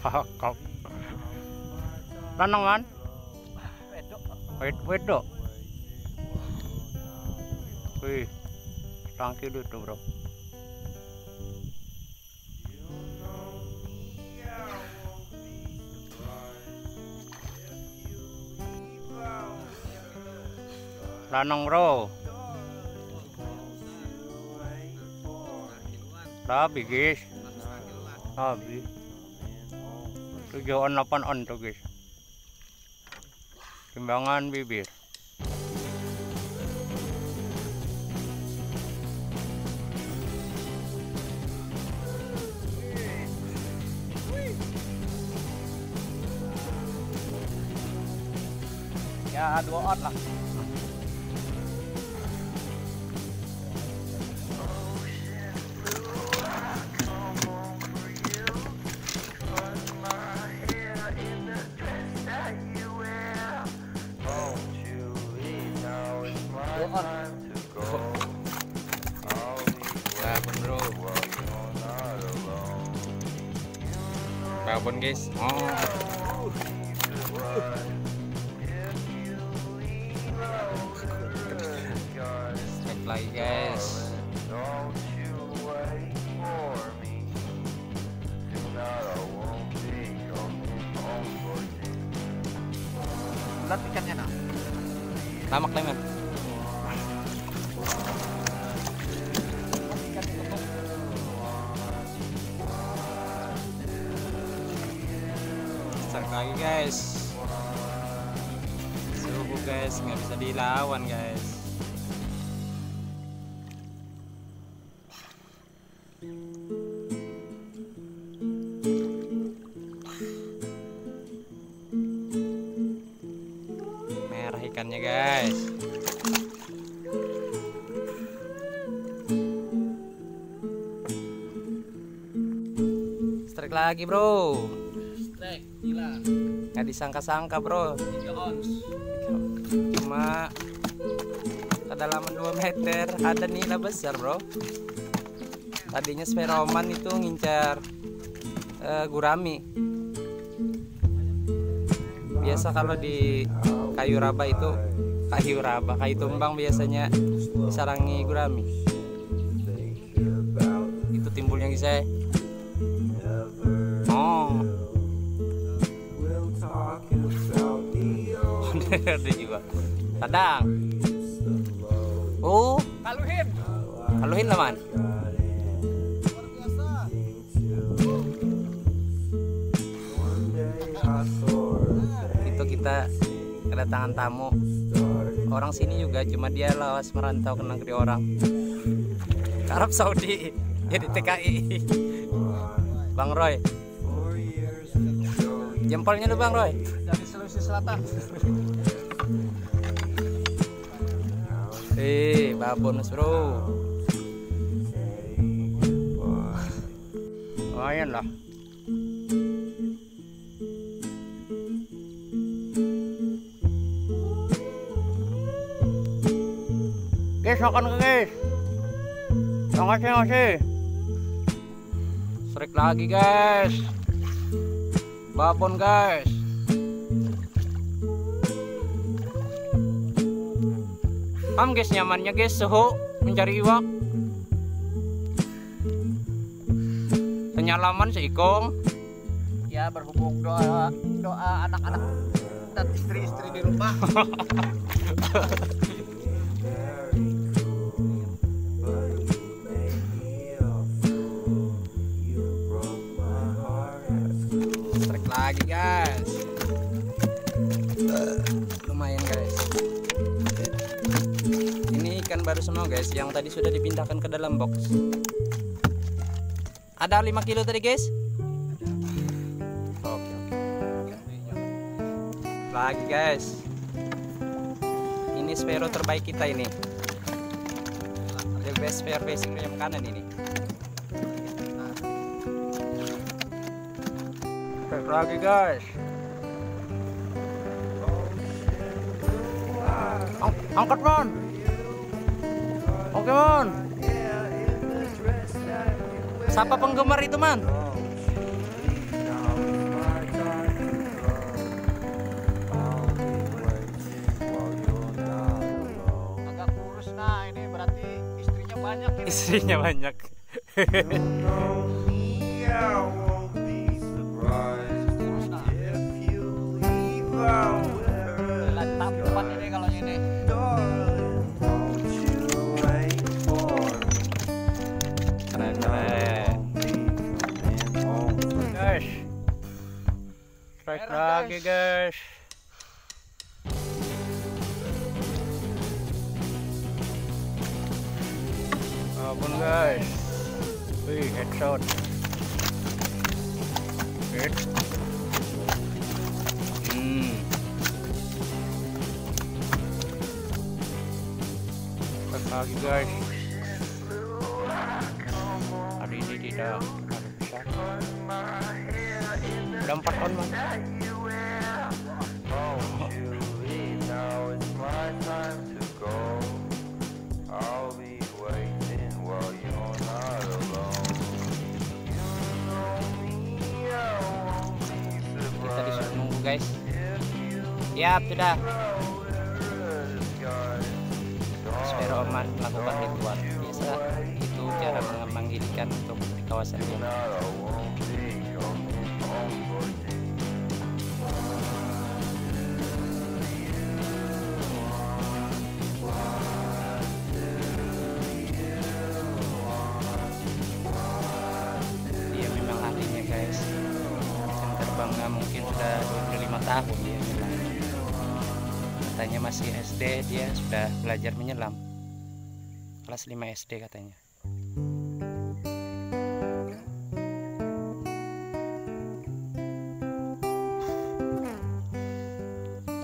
Kau lanang kan? Wedok. Wedok. Wih, tangki itu bro. Lanang bro. Tapi guys, tapi 7 on 8 on tuh guys. Timbangan bibir. Ya 2 on lah. Babon guys. Oh. Step lagi guys. Lihat ikannya nak. Tamak lemer. Lagi guys, suhu guys, nggak bisa dilawan guys. Merah ikannya guys. Strike lagi bro. Gila. Nggak disangka-sangka bro. 3 ons. Cuma kedalaman 2 meter ada nila besar bro. Tadinya speroman itu ngincar gurami. Biasa kalau di kayu raba itu, kayu tumbang biasanya disarangi gurami. Itu timbulnya guys. Oh. Ada juga kadang. Oh, kaluhin. Kaluhin lah man. Itu kita kedatangan tamu. Orang sini juga, cuma dia lawas merantau ke negeri orang. Arab Saudi, jadi TKI. Bang Roy. Jempolnya lu Bang Roy. Dari Sulawesi Selatan. Babon bro. Lumayan lah. Guys, makan ke guys. Ngasih. Strike lagi guys. Babon guys. Paham guys, nyamannya guys, suhu mencari iwak. Penyalaman seikong. Ya, berhubung doa anak-anak dan istri-istri di rumah. Strike lagi guys. Lumayan guys. Ikan baru semua guys, yang tadi sudah dipindahkan ke dalam box. Ada 5 kilo tadi guys. Oke. Lagi guys. Ini spearo terbaik kita ini. The best spear facing yang kanan ini. Lagi guys. Angkat man. Oke man, siapa penggemar itu man? banyak ini. Istrinya banyak. Tampan ini kalau ini. Keren. Guys, strike lagi guys. Abon guys. Wih, headshot. Hit. Lagi guys, hari ini tidak bisa. Udah 4 ton bang. Kita disuruh nunggu guys. Siap, sudah. Spearo melakukan ritual biasa, itu cara mengembangkan ikan untuk di kawasan ini. Dia memang ahlinya guys, ikan terbangnya mungkin sudah 25 tahun dia bilang. Katanya masih SD, dia sudah belajar menyelam kelas 5 SD katanya.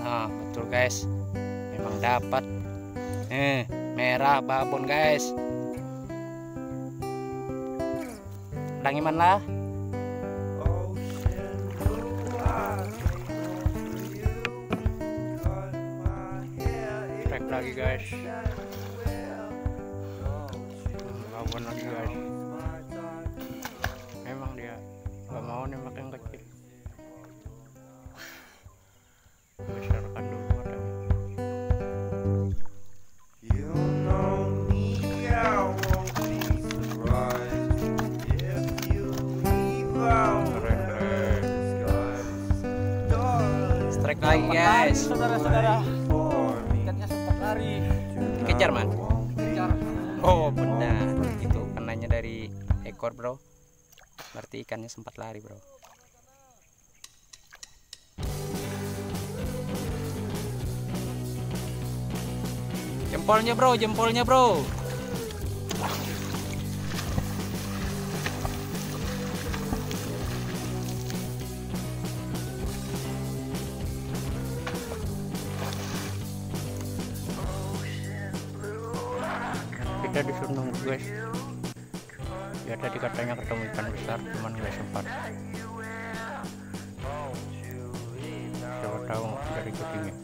Nah betul guys, memang dapat merah babon guys. Langiman lah. Lagi guys, babon lagi guys. Memang dia nggak mau nembak yang kecil. Besarkan dulu ada. Strike lagi guys, saudara-saudara. Dikejar man? Dikejar. Oh benar, itu kenanya dari ekor bro. Berarti ikannya sempat lari bro. Jempolnya bro, jempolnya bro. Kita disuruh nunggu guys. Ya tadi katanya ketemu ikan besar, cuman nggak sempat. Siapa tahu dari kupingnya.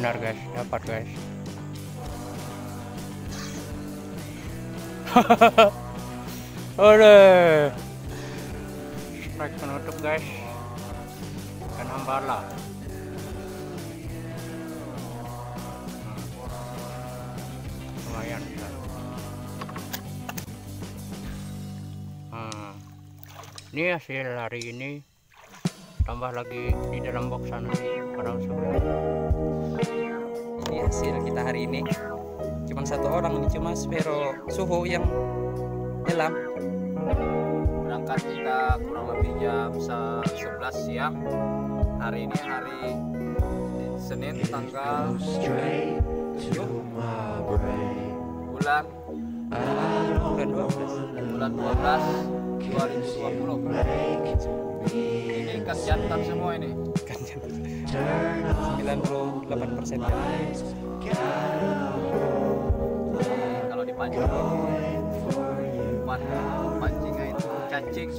Benar guys, dapat guys. Oleh strike penutup guys, ikan ambala. Lumayan guys. Ini hasil hari ini, tambah lagi di dalam box sana para usahawira. Ini hasil kita hari ini, cuman 1 orang, ini cuma Spearo Suhu yang nyelam. Berangkat kita kurang lebih jam 11 siang. Hari ini hari Senin tanggal 7 bulan 12 2020. Ini ikan jantan semua ini. Ikan jantan 98% kalau dipancing. Pancingnya itu cacing.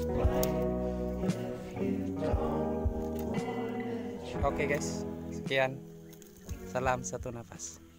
Oke guys, sekian. Salam satu nafas.